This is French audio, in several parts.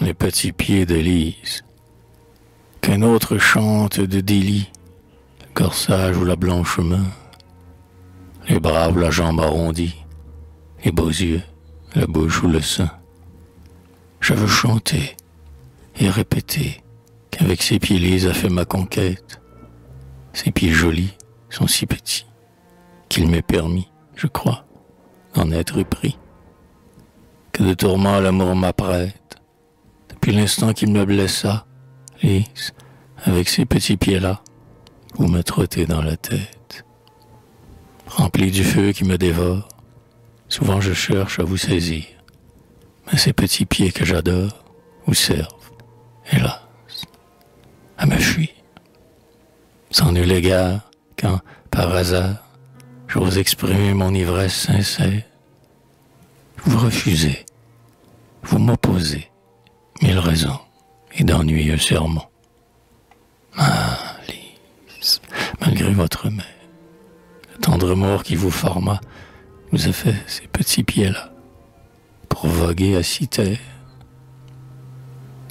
les petits pieds de Lise, qu'un autre chante de délit, le corsage ou la blanche main, les bras ou la jambe arrondie, les beaux yeux, la bouche ou le sein. Je veux chanter et répéter qu'avec ses pieds Lise a fait ma conquête. Ses pieds jolis sont si petits qu'il m'est permis, je crois, d'en être épris. Que de tourments l'amour m'apprête. Depuis l'instant qu'il me blessa, Lise, avec ses petits pieds-là, où me trottait dans la tête. Rempli du feu qui me dévore, souvent je cherche à vous saisir. Mais ces petits pieds que j'adore vous servent, hélas, à me fuir. Sans nul égard, quand, par hasard, j'ose exprimer mon ivresse sincère, vous refusez, vous m'opposez, mille raisons et d'ennuyeux sermons. Ah, Lise, malgré votre mère, le tendre amour qui vous forma, vous a fait ces petits pieds-là, pour voguer à six terres.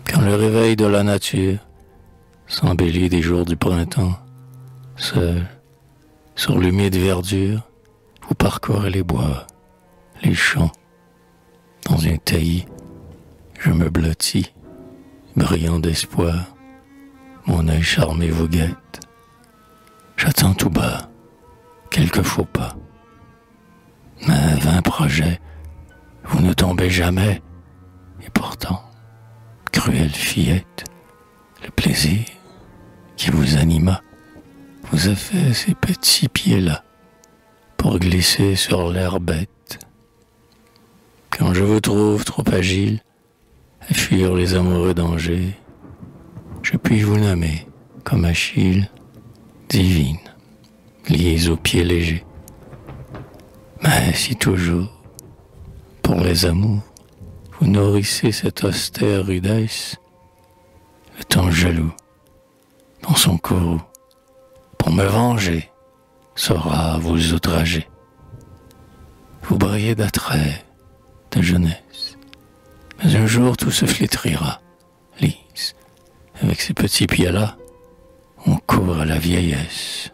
Quand le réveil de la nature s'embellit des jours du printemps, seul, sur l'humide verdure, vous parcourez les bois, les champs. Dans un taillis, je me blottis, brillant d'espoir, mon œil charmé vous guette. J'attends tout bas, quelques faux pas. Mais 20 projets, vous ne tombez jamais, et pourtant, cruelle fillette, le plaisir qui vous anima vous a fait ces petits pieds-là pour glisser sur l'air bête. Quand je vous trouve trop agile à fuir les amoureux dangers, je puis vous nommer, comme Achille, divine, liée aux pieds légers. Mais si toujours, pour les amours, vous nourrissez cette austère rudesse, le temps jaloux, dans son courroux, pour me venger, saura vous outrager. Vous brillez d'attrait, de jeunesse, mais un jour tout se flétrira, Lise, avec ces petits pieds-là, on court à la vieillesse.